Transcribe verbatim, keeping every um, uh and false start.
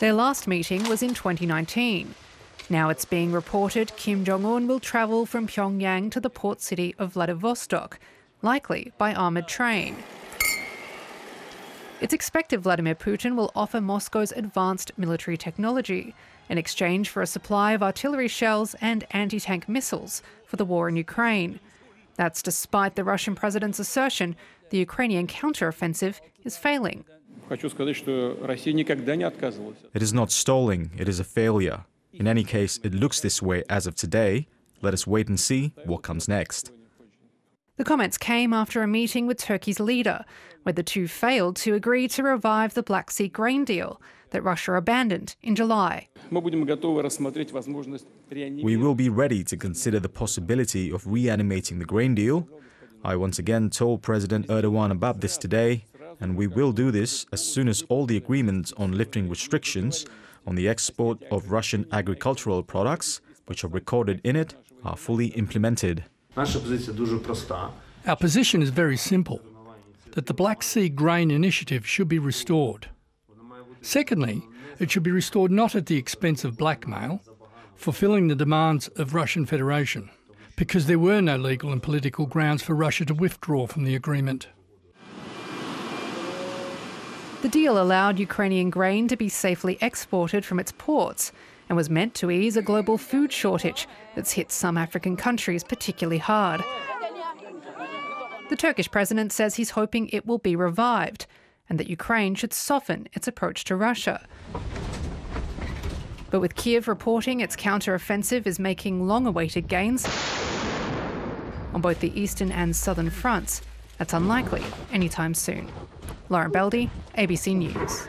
Their last meeting was in twenty nineteen. Now it's being reported Kim Jong-un will travel from Pyongyang to the port city of Vladivostok, likely by armoured train. It's expected Vladimir Putin will offer Moscow's advanced military technology in exchange for a supply of artillery shells and anti-tank missiles for the war in Ukraine. That's despite the Russian president's assertion the Ukrainian counteroffensive is failing. It is not stalling, it is a failure. In any case, it looks this way as of today. Let us wait and see what comes next. The comments came after a meeting with Turkey's leader, where the two failed to agree to revive the Black Sea grain deal that Russia abandoned in July. We will be ready to consider the possibility of reanimating the grain deal. I once again told President Erdogan about this today, and we will do this as soon as all the agreements on lifting restrictions on the export of Russian agricultural products, which are recorded in it, are fully implemented. Our position is very simple, that the Black Sea grain initiative should be restored. Secondly, it should be restored not at the expense of blackmail, fulfilling the demands of Russian Federation, because there were no legal and political grounds for Russia to withdraw from the agreement. The deal allowed Ukrainian grain to be safely exported from its ports and was meant to ease a global food shortage that's hit some African countries particularly hard. The Turkish president says he's hoping it will be revived and that Ukraine should soften its approach to Russia. But with Kyiv reporting its counter-offensive is making long-awaited gains on both the eastern and southern fronts, that's unlikely anytime soon. Lauren Beldi, A B C News.